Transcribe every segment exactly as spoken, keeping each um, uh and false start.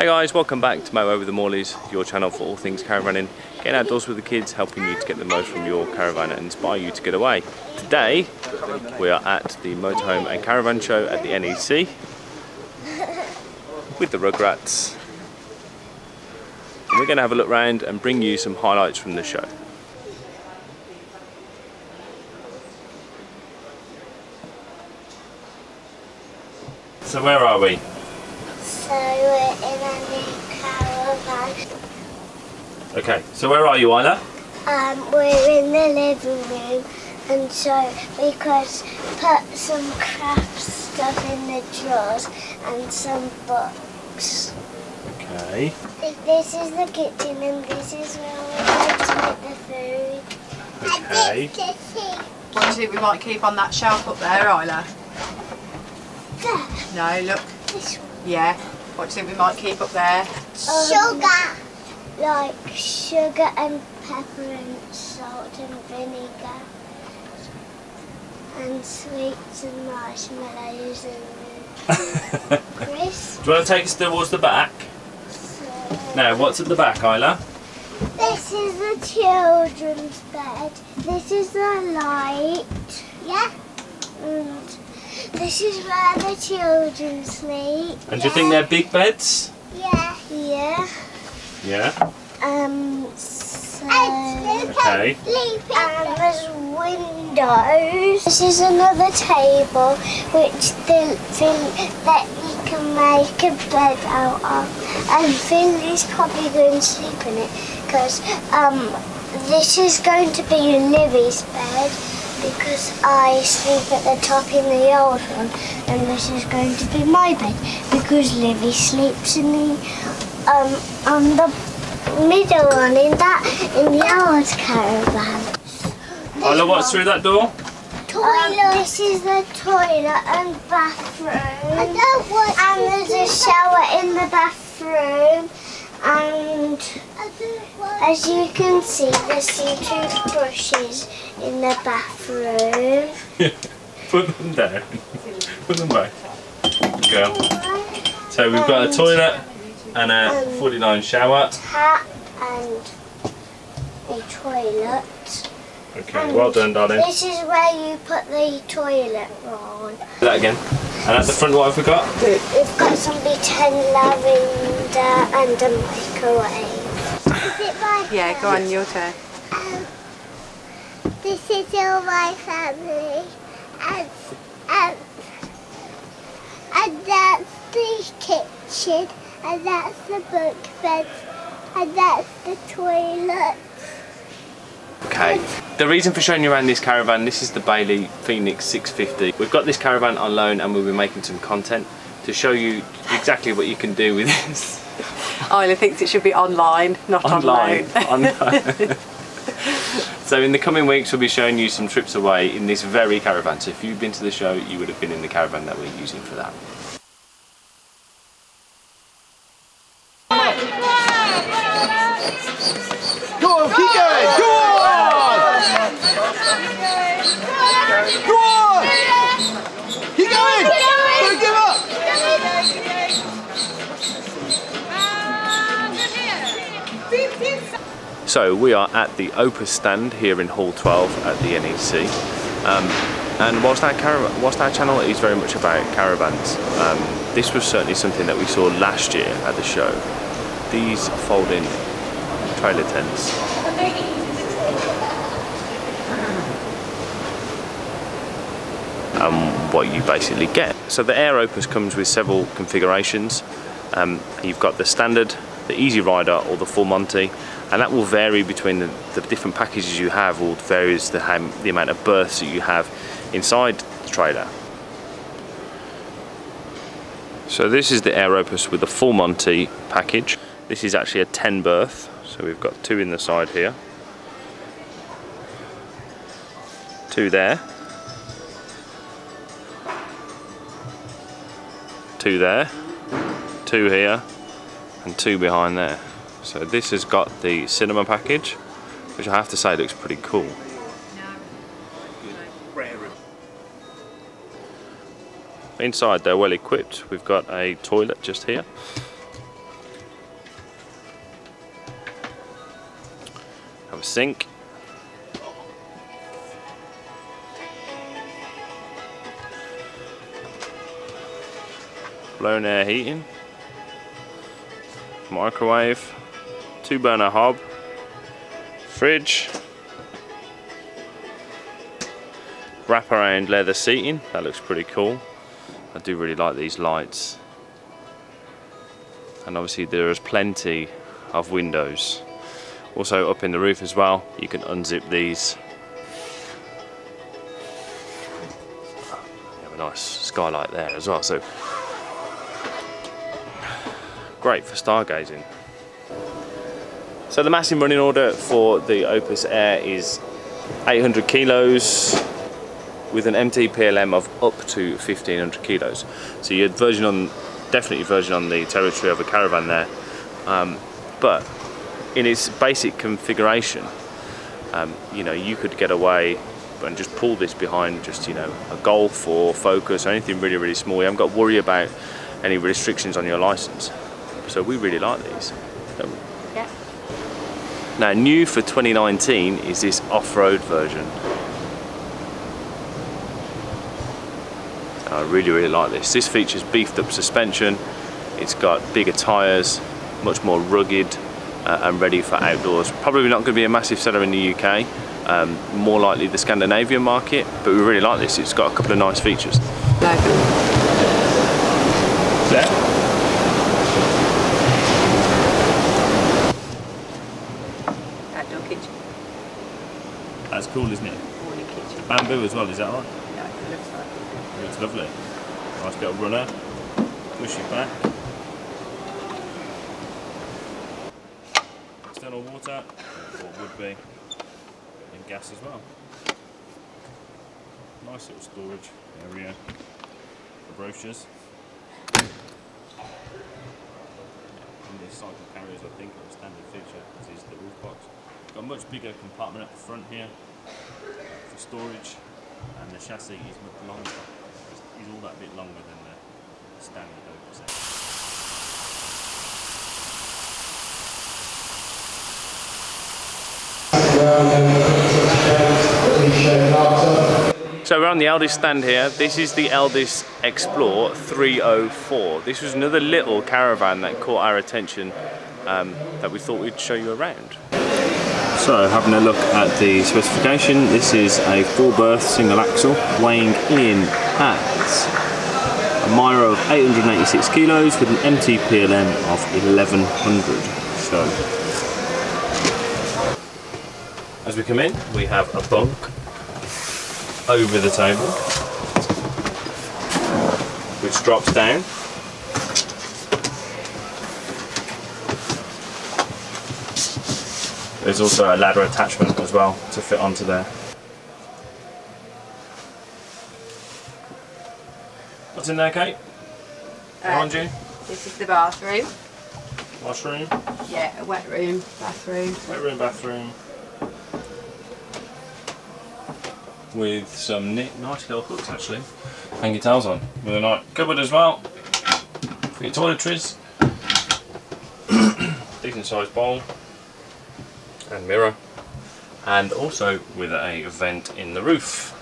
Hey guys, welcome back to Make Way With The Morleys, your channel for all things caravanning, getting outdoors with the kids, helping you to get the most from your caravan and inspire you to get away. Today, we are at the Motorhome and Caravan Show at the N E C with the Rugrats. And we're going to have a look round and bring you some highlights from the show. So where are we? So we're in a new caravan. Okay, so where are you, Isla? Um, we're in the living room, and so we could put some craft stuff in the drawers and some books. Okay. This is the kitchen, and this is where we going to make the food. Okay. What do you think we might keep on that shelf up there, Isla? There. No, look. This one. Yeah, what do you think we might keep up there? Sugar! Um, like sugar and pepper and salt and vinegar and sweets and marshmallows and crisps. Do you want to take us towards the back? So, now, what's at the back, Isla? This is the children's bed, this is the light, yeah, and this is where the children sleep. And yeah. Do you think they're big beds? Yeah. Yeah. Yeah. Um. So. Okay. And there's windows. This is another table which the, the, that you can make a bed out of. And Finley's probably going to sleep in it because um this is going to be Livy's bed. Because I sleep at the top in the old one, and this is going to be my bed because Livy sleeps in the um on the middle one in that in the old caravan. Isla, what's through that door? Toilet. Um, this is the toilet and bathroom. I don't want and there's a shower in the bathroom. And as you can see, there's some toothbrushes in the bathroom. Put them down. Put them away. Go. So we've got a toilet and a um, forty-nine shower. Tap and a toilet. Okay, and well done, darling. This is where you put the toilet roll. Do that again. And at the front, what have we got? We've got some pretend lavender and a microwave. Is it my turn? Yeah, go on, your turn. Um, this is all my family. And, um, and that's the kitchen. And that's the bunk bed. And that's the toilet. Okay, the reason for showing you around this caravan, this is the Bailey Phoenix six fifty. We've got this caravan on loan and we'll be making some content to show you exactly what you can do with this. Isla thinks it should be online, not online. On loan. Online. So in the coming weeks we'll be showing you some trips away in this very caravan. So if you've been to the show, you would have been in the caravan that we're using for that. So we are at the Opus stand here in Hall twelve at the N E C, um, and whilst our, whilst our channel is very much about caravans, um, this was certainly something that we saw last year at the show. These folding trailer tents. And what you basically get. So the Air Opus comes with several configurations. Um, you've got the standard, the Easy Rider or the Full Monty, and that will vary between the, the different packages you have, or varies the, um, the amount of berths that you have inside the trailer. So this is the Air Opus with the Full Monty package. This is actually a ten berth, so we've got two in the side here, two there, two there, two here, and two behind there. So this has got the cinema package, which I have to say looks pretty cool. Inside they're well equipped. We've got a toilet just here, sink. Blown air heating. Microwave. Two burner hob. Fridge. Wraparound leather seating. That looks pretty cool. I do really like these lights. And obviously there is plenty of windows. Also up in the roof as well, you can unzip these. You have a nice skylight there as well, so great for stargazing. So the massive running order for the Opus Air is eight hundred kilos with an M T P L M of up to fifteen hundred kilos. So you're verging on, definitely verging on the territory of a caravan there. Um, but in its basic configuration, um, you know, you could get away and just pull this behind just, you know, a Golf or Focus or anything really, really small. You haven't got to worry about any restrictions on your license. So we really like these. Don't we? Yeah. Now, new for twenty nineteen is this off-road version. I really, really like this. This features beefed up suspension. It's got bigger tyres, much more rugged uh, and ready for outdoors. Probably not going to be a massive seller in the U K, um, more likely the Scandinavian market, but we really like this. It's got a couple of nice features. Like yeah. That's cool, isn't it? Bamboo as well, is that right? Yeah, it looks like it. It looks lovely. Nice little runner. Push it back. External water, or would be, and gas as well. Nice little storage area for brochures. And these cycle carriers, I think, are a standard feature, as is the roof box. Got a much bigger compartment up the front here for storage, and the chassis is much longer. It's all that bit longer than the standard Opus Air. So we're on the Elddis stand here. This is the Elddis Xplore three oh four. This was another little caravan that caught our attention um, that we thought we'd show you around. So, having a look at the specification, this is a four-berth single axle, weighing in at a Myra of eight hundred eighty-six kilos with an M T P L M of eleven hundred. So, as we come in, we have a bunk over the table, which drops down. There's also a ladder attachment as well to fit onto there. What's in there, Kate? Behind uh, you? This is the bathroom. Washroom? Yeah, a wet room, bathroom. Wet room, bathroom. With some nice little hooks actually. Hang your towels on. With a nice cupboard as well. For your toiletries. Decent sized bowl. And mirror, and also with a vent in the roof.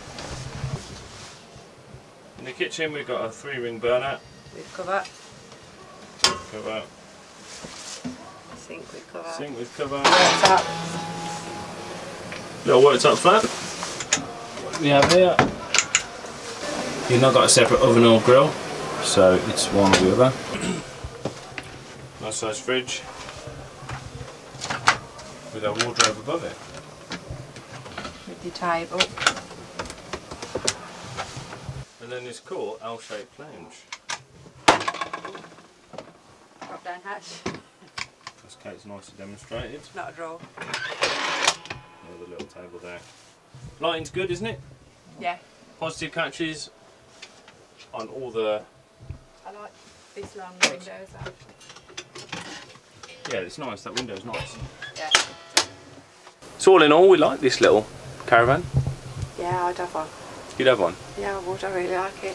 In the kitchen we've got a three ring burner with cover, cover. Sink with cover, sink with cover, worktop. Little worktop flap. What do we have here? You've not got a separate oven or grill, so it's one or the other. Nice size fridge with our wardrobe above it. With your table. And then this cool L-shaped lounge. Drop down hatch. As Kate's nicely demonstrated. Not a drawer. Another little table there. Lighting's good, isn't it? Yeah. Positive catches on all the... I like this long windows actually. Yeah, it's nice, that window's nice. Yeah. So all in all, we like this little caravan. Yeah, I'd have one. You'd have one? Yeah, I would, I really like it.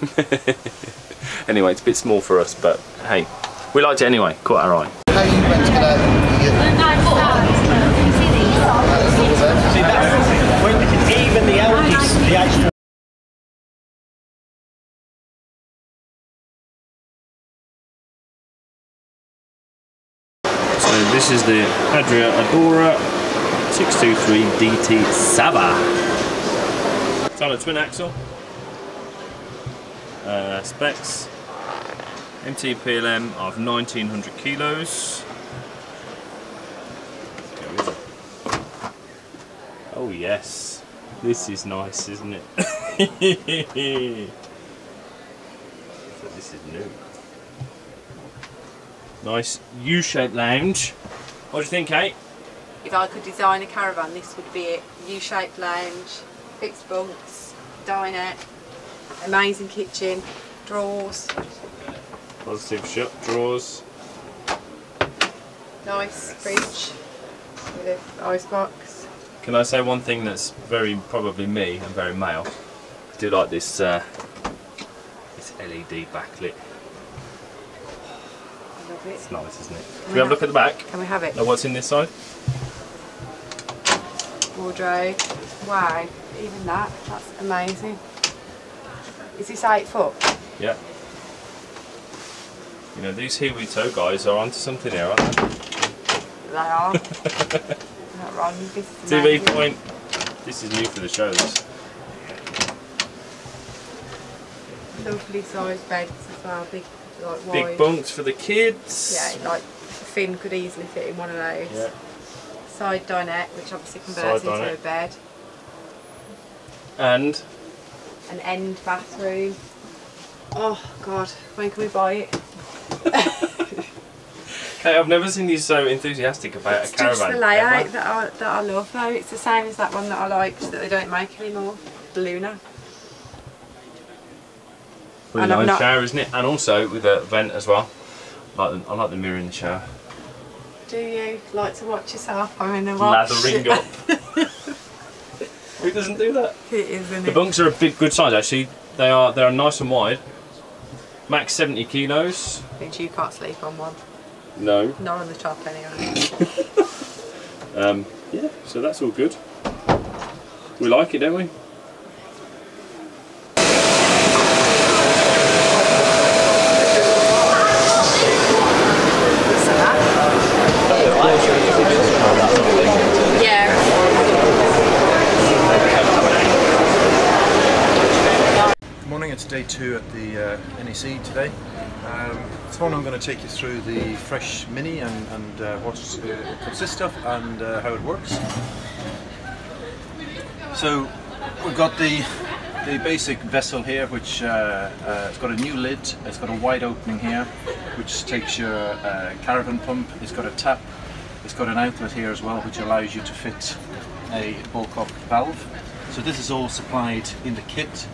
Anyway, it's a bit small for us, but hey, we liked it anyway, caught our eye. the H four. So this is the Adria Adora six twenty-three D T Sava. It's on a twin axle. Uh, specs. M T P L M of nineteen hundred kilos. Oh yes, this is nice, isn't it? So this is new. Nice U-shaped lounge. What do you think, Kate? If I could design a caravan, this would be it. U-shaped lounge, fixed bunks, dinette, amazing kitchen, drawers. Positive shut, drawers. Nice fridge with an icebox. Can I say one thing that's very probably me and very male? I do like this uh, this L E D backlit. I love it. It's nice, isn't it? Can, can we have a look at the back? Can we have it? Now what's in this side? Wardrobe. Wow, even that, that's amazing. Is this eight foot? Yeah. You know, these Hiwi Toe guys are onto something here, aren't they? They are. Not wrong. T V point. This is new for the shows. Lovely sized beds as well, big, like wide. Big bunks for the kids. Yeah, like Finn could easily fit in one of those. Yeah. Side dinette, which obviously converts side into dinette. A bed. And? An end bathroom. Oh God, when can we buy it? Hey, I've never seen you so enthusiastic about it's a caravan. It's just the layout that I, that I love though. It's the same as that one that I liked that they don't make anymore, the Luna. Really nice not... shower, isn't it? And also with a vent as well. I like the, I like the mirror in the shower. Do you like to watch yourself? I'm in the watch. Lathering up. Who doesn't do that? It is, isn't it? The bunks are a big, good size actually. They are, they are nice and wide. Max seventy kilos. Which you can't sleep on one. No. Not on the top anyway. um, yeah, so that's all good. We like it, don't we? Day two at the uh, N E C today. Um, so I'm going to take you through the Fresh Mini and, and uh, what it consists of and uh, how it works. So we've got the the basic vessel here, which uh, uh, it's got a new lid. It's got a wide opening here, which takes your uh, caravan pump. It's got a tap. It's got an outlet here as well, which allows you to fit a ballcock valve. So this is all supplied in the kit.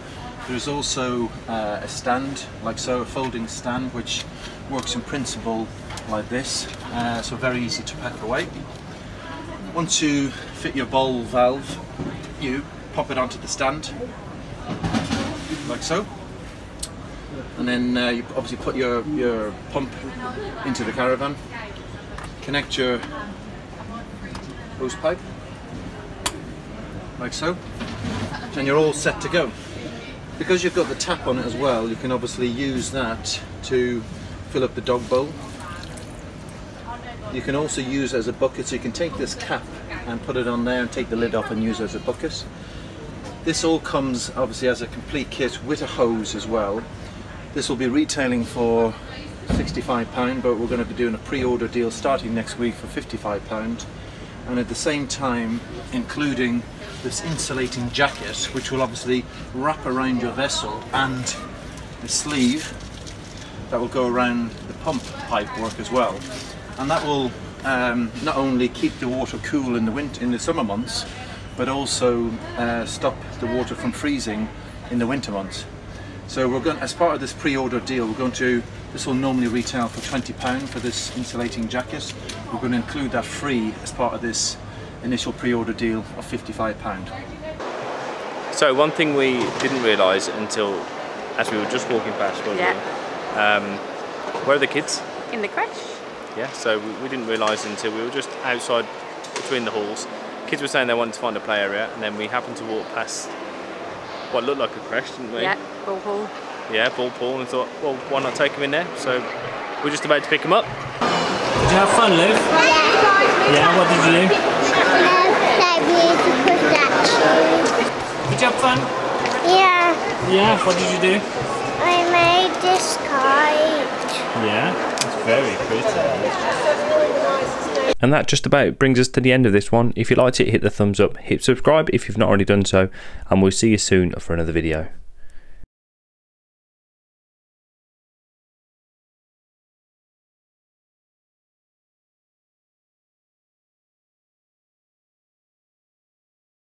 There's also uh, a stand, like so, a folding stand, which works in principle like this, uh, so very easy to pack away. Once you fit your bowl valve, you pop it onto the stand, like so. And then uh, you obviously put your, your pump into the caravan, connect your hose pipe, like so, and you're all set to go. Because you've got the tap on it as well, you can obviously use that to fill up the dog bowl. You can also use it as a bucket, so you can take this cap and put it on there and take the lid off and use it as a bucket. This all comes obviously as a complete kit with a hose as well. This will be retailing for sixty-five pounds, but we're going to be doing a pre-order deal starting next week for fifty-five pounds. And at the same time including this insulating jacket, which will obviously wrap around your vessel, and the sleeve that will go around the pump pipe work as well. And that will um, not only keep the water cool in the winter, in the summer months, but also uh, stop the water from freezing in the winter months. So we're going, as part of this pre-order deal, we're going to, this will normally retail for twenty pounds for this insulating jacket. We're going to include that free as part of this initial pre-order deal of fifty-five pounds. So one thing we didn't realise until, as we were just walking past, weren't yeah. we? Um, where are the kids? In the creche. Yeah, so we, we didn't realise until we were just outside between the halls. Kids were saying they wanted to find a play area, and then we happened to walk past what looked like a crash, didn't we? Yeah, ball pool. Yeah, ball pool, and thought, well, why not take him in there? So we're just about to pick him up. Did you have fun, Liv? Yeah. Yeah, what did you do? Did you have fun? Yeah. Yeah, what did you do? I made this kite. Yeah, it's very pretty. And that just about brings us to the end of this one. If you liked it, hit the thumbs up, hit subscribe if you've not already done so, and we'll see you soon for another video.